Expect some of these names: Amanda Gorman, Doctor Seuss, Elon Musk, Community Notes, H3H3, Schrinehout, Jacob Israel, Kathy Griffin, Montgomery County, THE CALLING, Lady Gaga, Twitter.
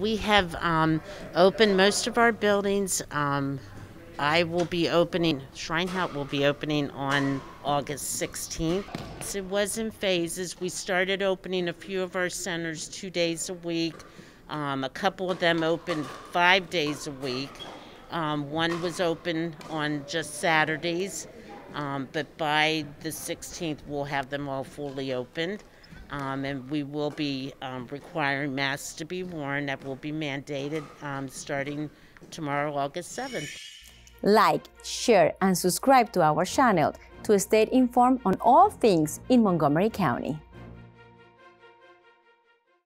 We have opened most of our buildings. I will be opening, Schrinehout will be opening on August 16th. So it was in phases. We started opening a few of our centers 2 days a week. A couple of them opened 5 days a week. One was open on just Saturdays, but by the 16th we'll have them all fully opened. And we will be requiring masks to be worn. That will be mandated starting tomorrow, August 7th. Like, share, and subscribe to our channel to stay informed on all things in Montgomery County.